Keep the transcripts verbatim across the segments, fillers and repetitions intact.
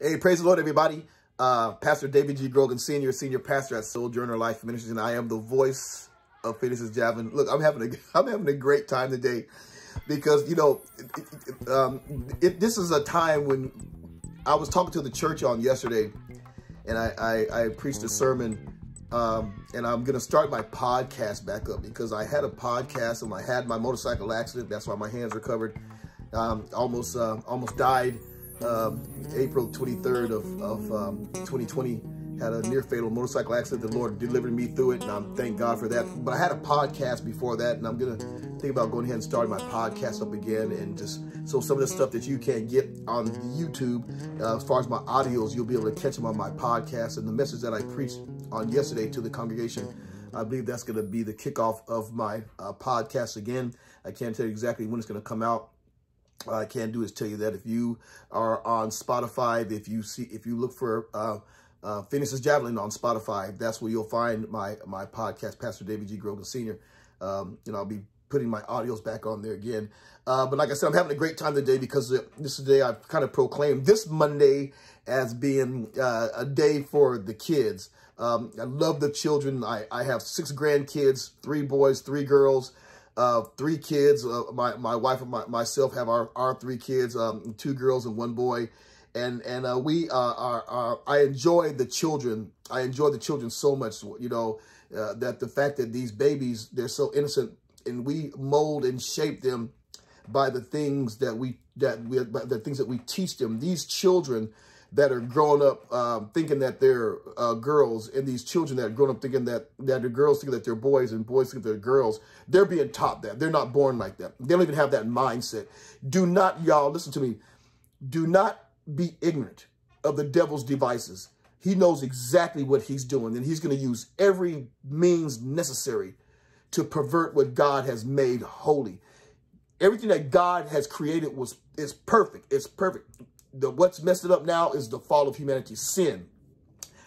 Hey, praise the Lord, everybody. Uh, Pastor David G. Grogan, Senior, Senior Pastor at Sojourner Life Ministries, and I am the voice of Phineas' Javelin. Look, I'm having a, I'm having a great time today because, you know, it, it, um, it, this is a time when I was talking to the church on yesterday, and I, I, I preached a sermon, um, and I'm going to start my podcast back up because I had a podcast and I had my motorcycle accident. That's why my hands are covered. Um, almost, uh, almost died. Um, April twenty-third of, of um, twenty twenty, had a near fatal motorcycle accident. The Lord delivered me through it, and I'm thank God for that. But I had a podcast before that, and I'm going to think about going ahead and starting my podcast up again. And just so some of the stuff that you can't get on YouTube, uh, as far as my audios, you'll be able to catch them on my podcast. And the message that I preached on yesterday to the congregation, I believe that's going to be the kickoff of my uh, podcast again. I can't tell you exactly when it's going to come out. All I can do is tell you that if you are on Spotify, if you see, if you look for uh, uh, Phineas' Javelin on Spotify, that's where you'll find my my podcast, Pastor David G. Grogan Senior Um, and I'll be putting my audios back on there again. Uh, but like I said, I'm having a great time today because this is the day I've kind of proclaimed this Monday as being uh, a day for the kids. Um, I love the children. I, I have six grandkids, three boys, three girls. Uh, three kids, uh, my, my wife and my, myself have our, our three kids, um, two girls and one boy. And, and, uh, we, uh, are, are, I enjoy the children. I enjoy the children so much, you know, uh, that the fact that these babies, they're so innocent, and we mold and shape them by the things that we, that we, by the things that we teach them. These children that are growing up, um, thinking that they're, uh, girls, and these children that are growing up thinking that, that they're girls, thinking that they're boys, and boys think they're girls, they're being taught that. They're not born like that. They don't even have that mindset. Do not, y'all, listen to me. Do not be ignorant of the devil's devices. He knows exactly what he's doing, and he's going to use every means necessary to pervert what God has made holy. Everything that God has created was, is perfect. It's perfect. The, what's messed it up now is the fall of humanity, sin,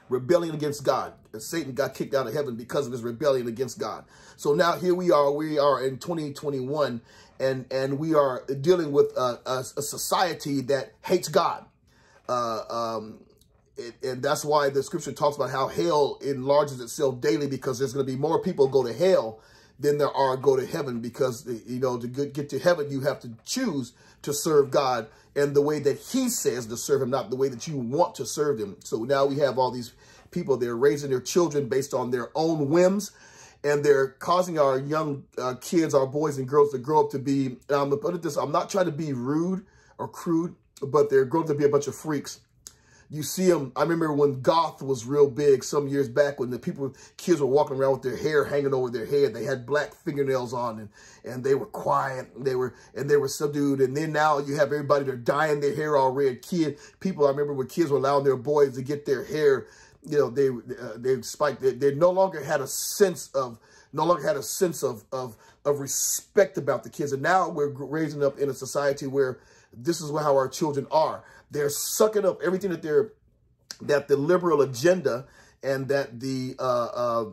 rebellion against God. And Satan got kicked out of heaven because of his rebellion against God. So now here we are, we are in twenty twenty-one, and, and we are dealing with a, a, a society that hates God. Uh, um, it, and that's why the scripture talks about how hell enlarges itself daily, because there's going to be more people go to hell than there are go to heaven, because, you know, to get to heaven, you have to choose to serve God and the way that he says to serve him, not the way that you want to serve him. So now we have all these people, they're raising their children based on their own whims, and they're causing our young uh, kids, our boys and girls, to grow up to be, um, put it this, I'm not trying to be rude or crude, but they're growing up to be a bunch of freaks. You see them. I remember when goth was real big some years back, when the people, kids were walking around with their hair hanging over their head. They had black fingernails on, and, and they were quiet. And they were and they were subdued. And then now you have everybody, they're dyeing their hair all red. Kid people. I remember when kids were allowing their boys to get their hair, you know, they uh, they spiked. They, they no longer had a sense of no longer had a sense of of of respect about the kids. And now we're raising up in a society where this is how our children are. They're sucking up everything that they're, that the liberal agenda and that the uh, uh,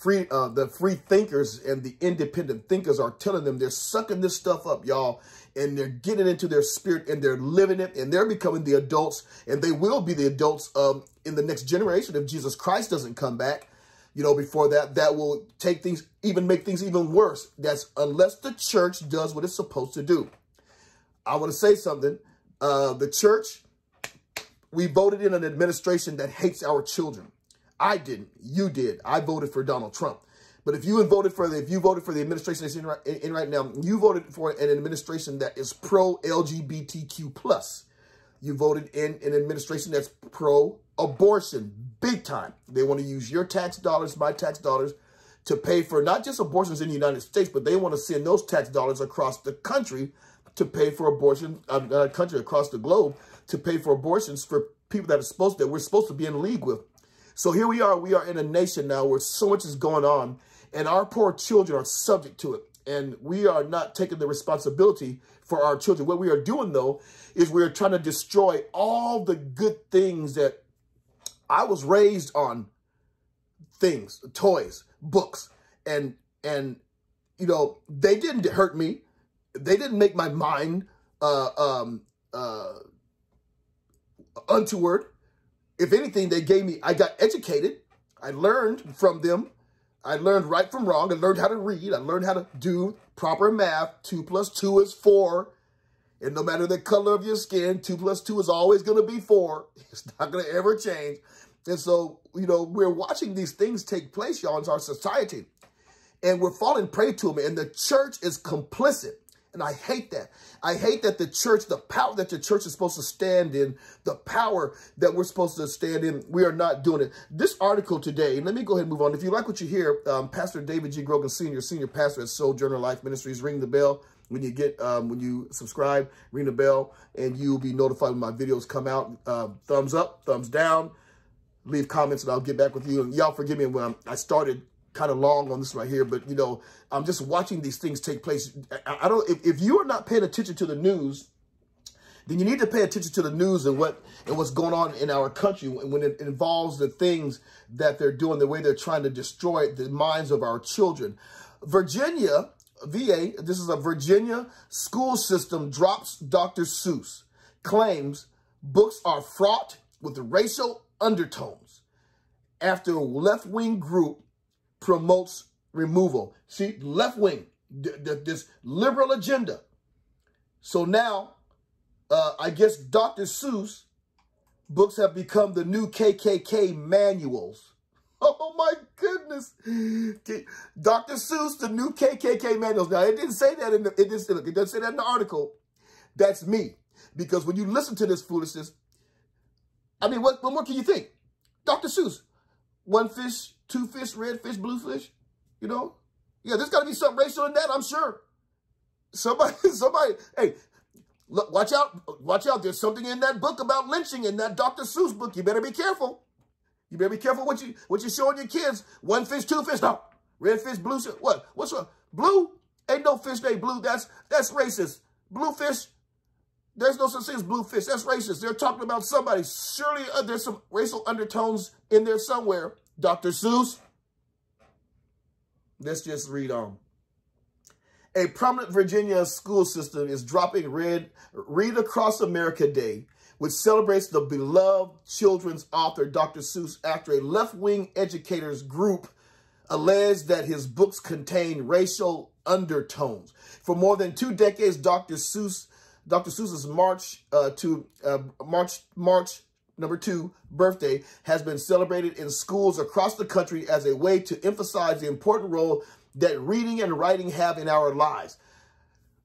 free uh, the free thinkers and the independent thinkers are telling them. They're sucking this stuff up, y'all, and they're getting into their spirit, and they're living it, and they're becoming the adults, and they will be the adults um, in the next generation if Jesus Christ doesn't come back. You know, before that, that will take things, even make things even worse. That's unless the church does what it's supposed to do. I want to say something. Uh, the church, we voted in an administration that hates our children. I didn't. You did. I voted for Donald Trump. But if you voted for the, if you voted for the administration that's in right, in right now, you voted for an administration that is pro L G B T Q plus. You voted in an administration that's pro-abortion, big time. They want to use your tax dollars, my tax dollars, to pay for not just abortions in the United States, but they want to send those tax dollars across the country to pay for abortion, a uh, uh, country across the globe, to pay for abortions for people that are supposed to, that we're supposed to be in league with. So here we are, we are in a nation now where so much is going on, and our poor children are subject to it. And we are not taking the responsibility for our children. What we are doing, though, is we're trying to destroy all the good things that I was raised on, things, toys, books, and, and, you know, they didn't hurt me. They didn't make my mind uh, um, uh, untoward. If anything, they gave me, I got educated. I learned from them. I learned right from wrong. I learned how to read. I learned how to do proper math. Two plus two is four. And no matter the color of your skin, two plus two is always going to be four. It's not going to ever change. And so, you know, we're watching these things take place, y'all, in our society. And we're falling prey to them. And the church is complicit. And I hate that. I hate that the church, the power that the church is supposed to stand in, the power that we're supposed to stand in, we are not doing it. This article today, and let me go ahead and move on. If you like what you hear, um, Pastor David G. Grogan, Senior, Senior Pastor at Sojourner Life Ministries, ring the bell. When you get, um, when you subscribe, ring the bell, and you'll be notified when my videos come out. Uh, thumbs up, thumbs down, leave comments, and I'll get back with you. And y'all forgive me when I'm, I started kind of long on this right here, but, you know, I'm just watching these things take place. I, I don't, if, if you are not paying attention to the news, then you need to pay attention to the news and what and what's going on in our country when it involves the things that they're doing, the way they're trying to destroy the minds of our children. Virginia, V A, this is a Virginia school system, drops Doctor Seuss, claims books are fraught with racial undertones after a left-wing group promotes removal. See, left-wing, this liberal agenda. So now, uh, I guess Doctor Seuss books have become the new K K K manuals. Oh, my goodness. Doctor Seuss, the new K K K manuals. Now, it didn't say that in the, it didn't, look, it doesn't say that in the article. That's me. Because when you listen to this foolishness, I mean, what, what more can you think? Doctor Seuss, one fish, two fish, red fish, blue fish, you know? Yeah, there's got to be something racial in that, I'm sure. Somebody, somebody, hey, look, watch out, watch out. There's something in that book about lynching, in that Doctor Seuss book. You better be careful. You better be careful what you what you're showing your kids. One fish, two fish, no. Red fish, blue fish. What? What's wrong? Blue? Ain't no fish named blue. That's that's racist. Blue fish. There's no such thing as blue fish. That's racist. They're talking about somebody. Surely uh, there's some racial undertones in there somewhere. Doctor Seuss. Let's just read on. A prominent Virginia school system is dropping Read, Read Across America Day, which celebrates the beloved children's author, Doctor Seuss, after a left-wing educators group alleged that his books contain racial undertones. For more than two decades, Doctor Seuss, Doctor Seuss's March uh, to uh, March March number two birthday has been celebrated in schools across the country as a way to emphasize the important role that reading and writing have in our lives.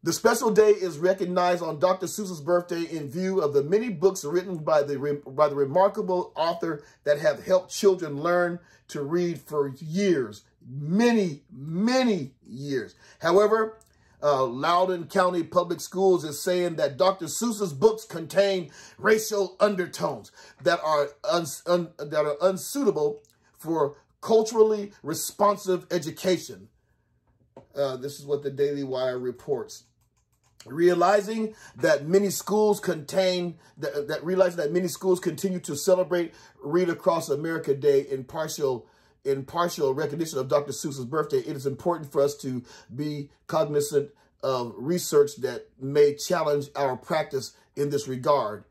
The special day is recognized on Doctor Seuss's birthday in view of the many books written by the, by the remarkable author that have helped children learn to read for years, many, many years. However, uh, Loudoun County Public Schools is saying that Doctor Seuss's books contain racial undertones that are, uns, un, that are unsuitable for culturally responsive education. Uh, this is what the Daily Wire reports. Realizing that many schools contain that, that realizing that many schools continue to celebrate Read Across America Day in partial in partial recognition of Doctor Seuss's birthday, it is important for us to be cognizant of research that may challenge our practice in this regard,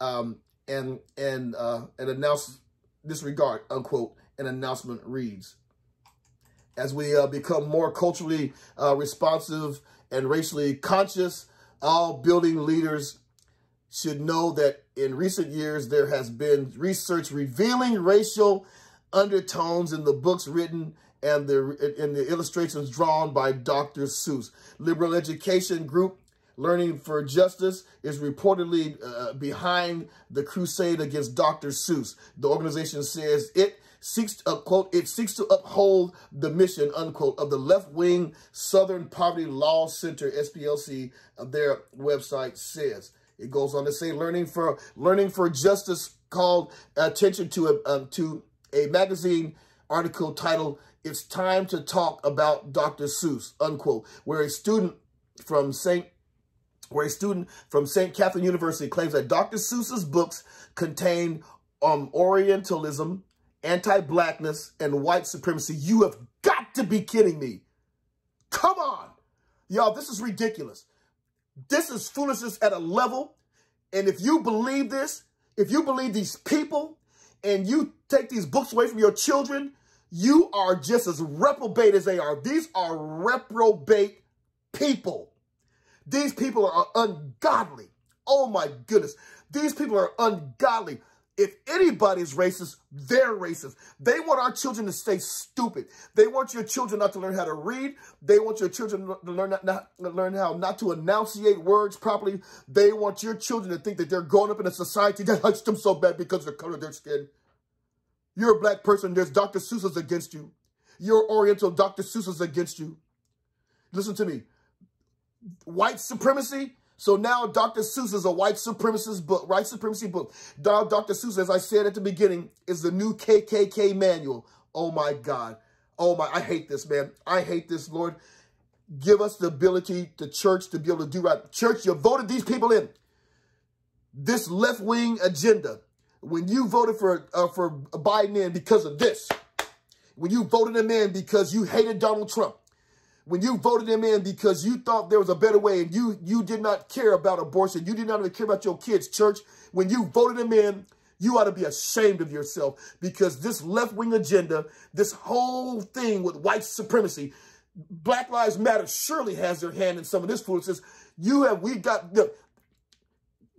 um, and and uh, and announce this regard. Unquote. An announcement reads. As we uh, become more culturally uh, responsive and racially conscious, all building leaders should know that in recent years, there has been research revealing racial undertones in the books written and the, in the illustrations drawn by Doctor Seuss. Liberal education group Learning for Justice is reportedly uh, behind the crusade against Doctor Seuss. The organization says it seeks to, uh, quote, it seeks to uphold the mission, unquote, of the left-wing Southern Poverty Law Center, S P L C, uh, their website says. It goes on to say, Learning for, Learning for Justice called attention to a, um, to a magazine article titled, It's Time to Talk About Doctor Seuss, unquote, where a student from Saint where a student from Saint Catherine University claims that Doctor Seuss's books contain um, Orientalism, anti-blackness, and white supremacy. You have got to be kidding me. Come on. Y'all, this is ridiculous. This is foolishness at a level. And if you believe this, If you believe these people and you take these books away from your children, you are just as reprobate as they are. These are reprobate people. These people are ungodly. Oh my goodness. These people are ungodly. If anybody's racist, they're racist. They want our children to stay stupid. They want your children not to learn how to read. They want your children to learn not, not to learn how not to enunciate words properly. They want your children to think that they're growing up in a society that hurts them so bad because of the color of their skin. You're a black person. There's Doctor Seuss's against you. You're Oriental. Doctor Seuss's against you. Listen to me. White supremacy. So now Doctor Seuss is a white supremacist book, white supremacy book. Now Doctor Seuss, as I said at the beginning, is the new K K K manual. Oh my God. Oh my, I hate this, man. I hate this, Lord. Give us the ability, the church, to be able to do right. Church, you voted these people in. This left-wing agenda. When you voted for, uh, for Biden in because of this. When you voted him in because you hated Donald Trump. When you voted them in because you thought there was a better way and you, you did not care about abortion, you did not even care about your kids, church, when you voted them in, you ought to be ashamed of yourself, because this left-wing agenda, this whole thing with white supremacy, Black Lives Matter surely has their hand in some of this foolishness. You have, we got, the,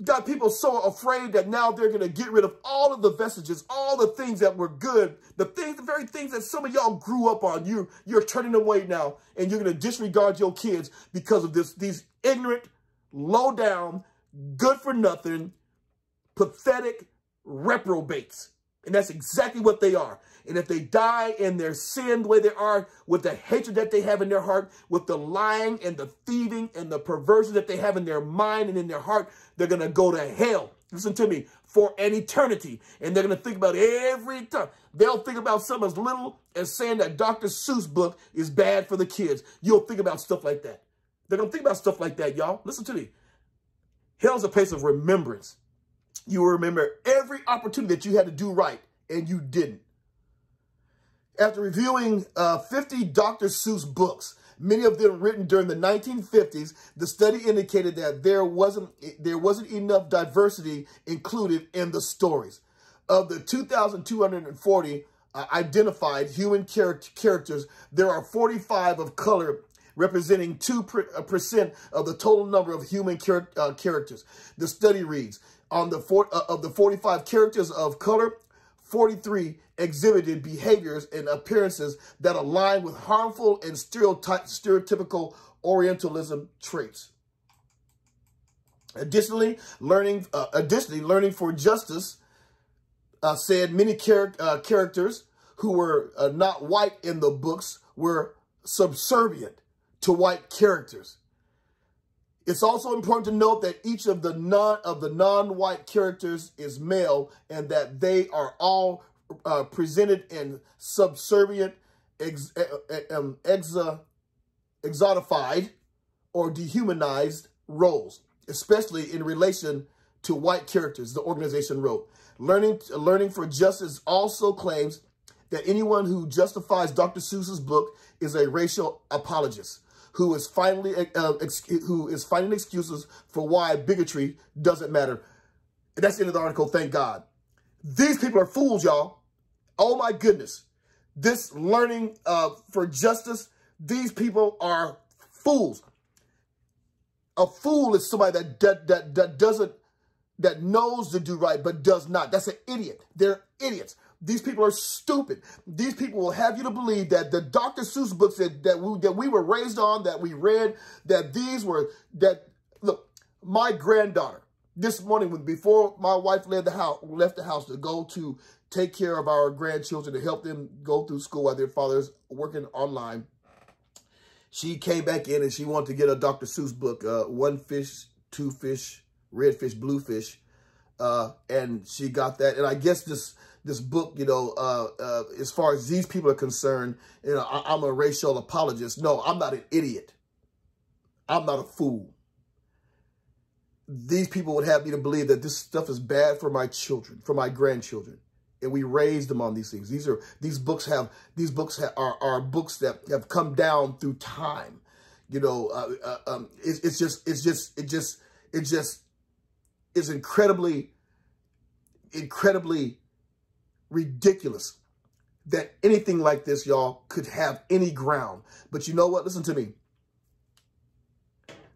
got people so afraid that now they're going to get rid of all of the vestiges, all the things that were good, the things, the very things that some of y'all grew up on. You, you're turning away now, and you're going to disregard your kids because of this, these ignorant, low-down, good-for-nothing, pathetic reprobates. And that's exactly what they are. And if they die in their sin the way they are, with the hatred that they have in their heart, with the lying and the thieving and the perversion that they have in their mind and in their heart, they're going to go to hell. Listen to me, for an eternity. And they're going to think about it every time. They'll think about something as little as saying that Doctor Seuss book is bad for the kids. You'll think about stuff like that. They're going to think about stuff like that, y'all. Listen to me. Hell's a place of remembrance. You will remember every opportunity that you had to do right, and you didn't. After reviewing uh, fifty Doctor Seuss books, many of them written during the nineteen fifties, the study indicated that there wasn't, there wasn't enough diversity included in the stories. Of the two thousand two hundred forty uh, identified human char characters, there are forty-five of color, representing two percent of the total number of human char uh, characters. The study reads, On the four, uh, of the forty-five characters of color, forty-three exhibited behaviors and appearances that align with harmful and stereotype, stereotypical Orientalism traits. Additionally, learning, uh, additionally, Learning for Justice uh, said many char uh, characters who were uh, not white in the books were subservient to white characters. It's also important to note that each of the non of the non-white characters is male, and that they are all uh, presented in subservient, ex, um, ex, uh, exotified, or dehumanized roles, especially in relation to white characters. The organization wrote, "Learning Learning for Justice also claims that anyone who justifies Doctor Seuss's book is a racial apologist." Who is finally uh, who is finding excuses for why bigotry doesn't matter. And that's the end of the article, thank God. These people are fools, y'all. Oh my goodness. This Learning uh, for Justice, these people are fools. A fool is somebody that that that, that doesn't that knows to do right but does not. That's an idiot. They're idiots. These people are stupid. These people will have you to believe that the Doctor Seuss books that, that, we, that we were raised on, that we read, that these were, that, look, my granddaughter, this morning, when, before my wife left the house, left the house to go to take care of our grandchildren, to help them go through school while their father's working online, she came back in and she wanted to get a Doctor Seuss book, uh, One Fish, Two Fish, Red Fish, Blue Fish, uh, and she got that. And I guess this... This book, you know, uh, uh, as far as these people are concerned, you know, I, I'm a racial apologist. No, I'm not an idiot. I'm not a fool. These people would have me to believe that this stuff is bad for my children, for my grandchildren, and we raised them on these things. These are these books have these books ha are are books that have come down through time. You know, uh, uh, um, it's, it's just it's just it just it just is incredibly incredibly ridiculous that anything like this, y'all, could have any ground. But you know what? Listen to me.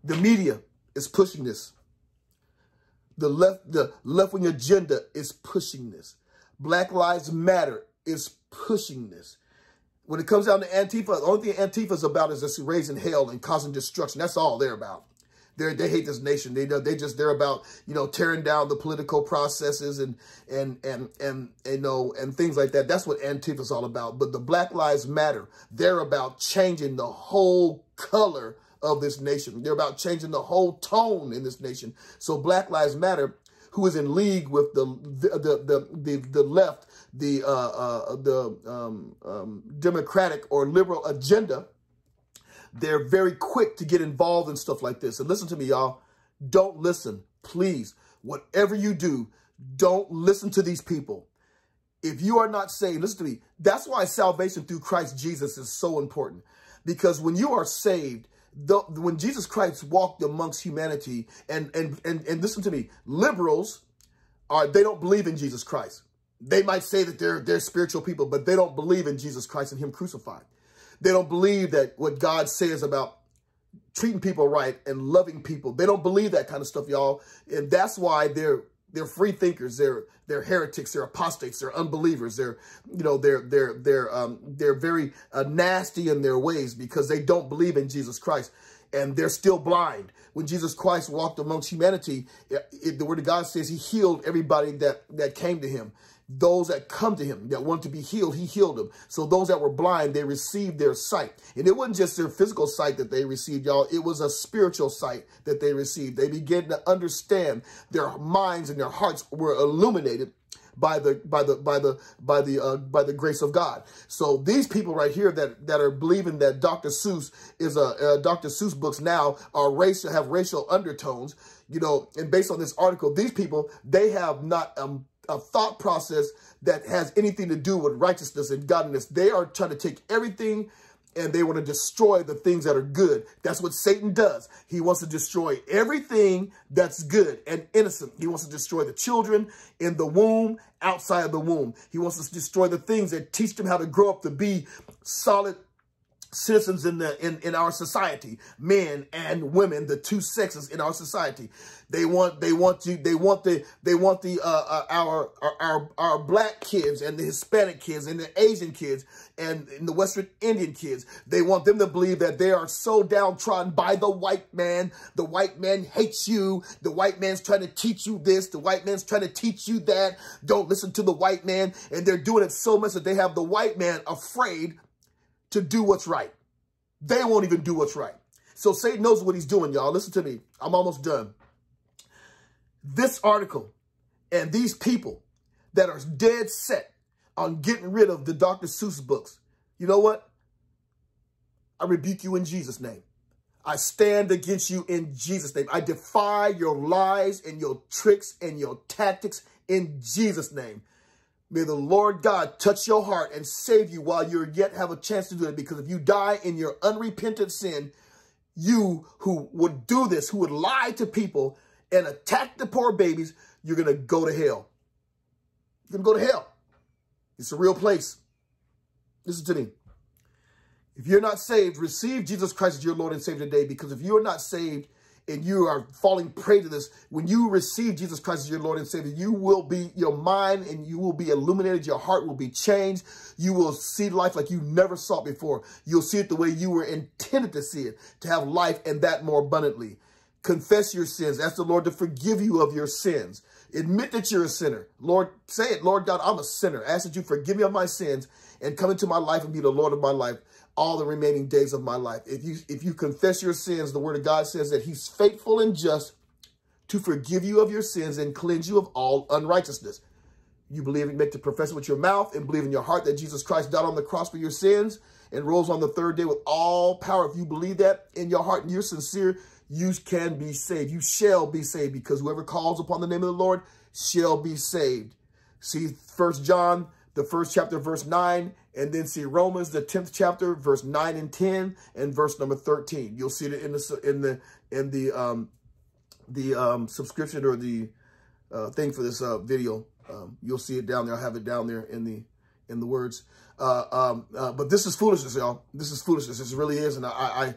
The media is pushing this. The left, the left-wing agenda is pushing this. Black Lives Matter is pushing this. When it comes down to Antifa, the only thing Antifa is about is just raising hell and causing destruction. That's all they're about. They they hate this nation. They they just they're about, you know, tearing down the political processes and and and and you know and things like that. That's what Antifa's all about. But the Black Lives Matter, they're about changing the whole color of this nation. They're about changing the whole tone in this nation. So Black Lives Matter, who is in league with the the the the, the left, the uh, uh, the um, um, Democratic or liberal agenda. They're very quick to get involved in stuff like this. And listen to me, y'all. Don't listen, please. Whatever you do, don't listen to these people. If you are not saved, listen to me. That's why salvation through Christ Jesus is so important. Because when you are saved, the, when Jesus Christ walked amongst humanity, and, and, and, and listen to me, liberals, are they don't believe in Jesus Christ. They might say that they're, they're spiritual people, but they don't believe in Jesus Christ and him crucified. They don't believe that what God says about treating people right and loving people. They don't believe that kind of stuff, y'all. And that's why they're they're free thinkers, they're they're heretics, they're apostates, they're unbelievers, they're you know, they're they're they're um they're very uh, nasty in their ways because they don't believe in Jesus Christ. And they're still blind. When Jesus Christ walked amongst humanity, it, it, the word of God says he healed everybody that, that came to him. Those that come to him, that want to be healed, he healed them. So those that were blind, they received their sight. And it wasn't just their physical sight that they received, y'all. It was a spiritual sight that they received. They began to understand. Their minds and their hearts were illuminated by the by the by the by the uh, by the grace of God. So these people right here that that are believing that Doctor Seuss is a uh, Doctor Seuss books now are racial, have racial undertones, you know. And based on this article, these people, they have not um, a thought process that has anything to do with righteousness and godliness. They are trying to take everything and they want to destroy the things that are good. That's what Satan does. He wants to destroy everything that's good and innocent. He wants to destroy the children in the womb, outside of the womb. He wants to destroy the things that teach them how to grow up to be solid citizens in the in, in our society, men and women, the two sexes in our society. They want they want to they want the they want the uh, uh, our, our our our black kids and the Hispanic kids and the Asian kids and, and the Western Indian kids. They want them to believe that they are so downtrodden by the white man. The white man hates you. The white man's trying to teach you this. The white man's trying to teach you that. Don't listen to the white man. And they're doing it so much that they have the white man afraid to do what's right. They won't even do what's right. So Satan knows what he's doing, y'all. Listen to me. I'm almost done. This article and these people that are dead set on getting rid of the Doctor Seuss books, you know what? I rebuke you in Jesus' name. I stand against you in Jesus' name. I defy your lies and your tricks and your tactics in Jesus' name. May the Lord God touch your heart and save you while you yet have a chance to do it. Because if you die in your unrepentant sin, you who would do this, who would lie to people and attack the poor babies, you're going to go to hell. You're going to go to hell. It's a real place. Listen to me. If you're not saved, receive Jesus Christ as your Lord and Savior today. Because if you're not saved and you are falling prey to this, when you receive Jesus Christ as your Lord and Savior, you will be, your mind and you will be illuminated. Your heart will be changed. You will see life like you never saw it before. You'll see it the way you were intended to see it, to have life and that more abundantly. Confess your sins. Ask the Lord to forgive you of your sins. Admit that you're a sinner. Lord, say it, Lord God, I'm a sinner. Ask that you forgive me of my sins and come into my life and be the Lord of my life all the remaining days of my life. If you if you confess your sins, the word of God says that he's faithful and just to forgive you of your sins and cleanse you of all unrighteousness. You believe and make the profession with your mouth and believe in your heart that Jesus Christ died on the cross for your sins and rose on the third day with all power. If you believe that in your heart and you're sincere, you can be saved. You shall be saved because whoever calls upon the name of the Lord shall be saved. See First John, the first chapter, verse nine, and then see Romans, the tenth chapter, verse nine and ten, and verse number thirteen. You'll see it in the in the in the um, the um, subscription or the uh, thing for this uh, video. Um, you'll see it down there. I'll have it down there in the in the words. Uh, um, uh, but this is foolishness, y'all. This is foolishness. This really is. And I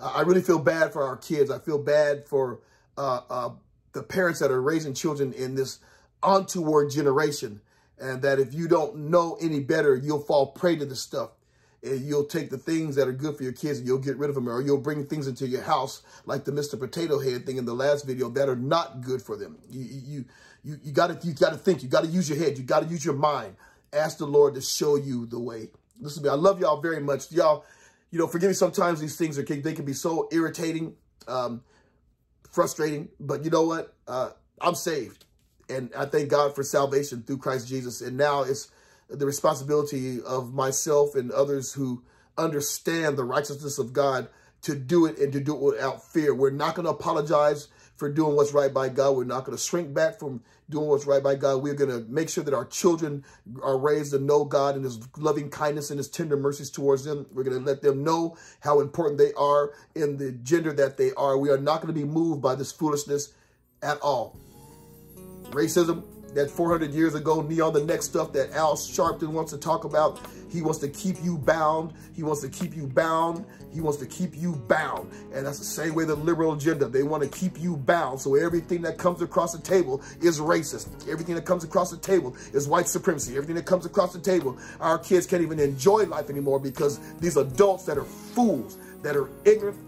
I, I really feel bad for our kids. I feel bad for uh, uh, the parents that are raising children in this untoward generation. And that if you don't know any better, you'll fall prey to this stuff. And you'll take the things that are good for your kids and you'll get rid of them. Or you'll bring things into your house like the Mister Potato Head thing in the last video that are not good for them. You you you, you gotta you gotta think. You gotta use your head. You gotta use your mind. Ask the Lord to show you the way. Listen to me. I love y'all very much. Y'all, you know, forgive me. Sometimes these things are they can be so irritating, um, frustrating. But you know what? Uh, I'm saved, and I thank God for salvation through Christ Jesus. And now it's the responsibility of myself and others who understand the righteousness of God to do it and to do it without fear. We're not going to apologize for doing what's right by God. We're not going to shrink back from doing what's right by God. We're going to make sure that our children are raised to know God and his loving kindness and his tender mercies towards them. We're going to let them know how important they are in the gender that they are. We are not going to be moved by this foolishness at all. Racism, that four hundred years ago, neon, the next stuff that Al Sharpton wants to talk about. He wants to keep you bound. He wants to keep you bound. He wants to keep you bound. And that's the same way the liberal agenda. They want to keep you bound. So everything that comes across the table is racist. Everything that comes across the table is white supremacy. Everything that comes across the table, our kids can't even enjoy life anymore because these adults that are fools, that are ignorant,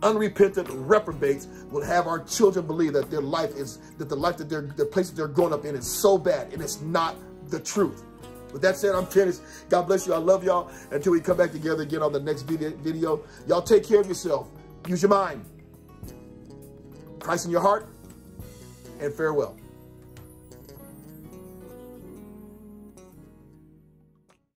unrepentant reprobates will have our children believe that their life is, that the life that they're, the place that they're growing up in is so bad, and it's not the truth. With that said, I'm Kenneth. God bless you. I love y'all. Until we come back together again on the next video, y'all take care of yourself. Use your mind. Christ in your heart. And farewell.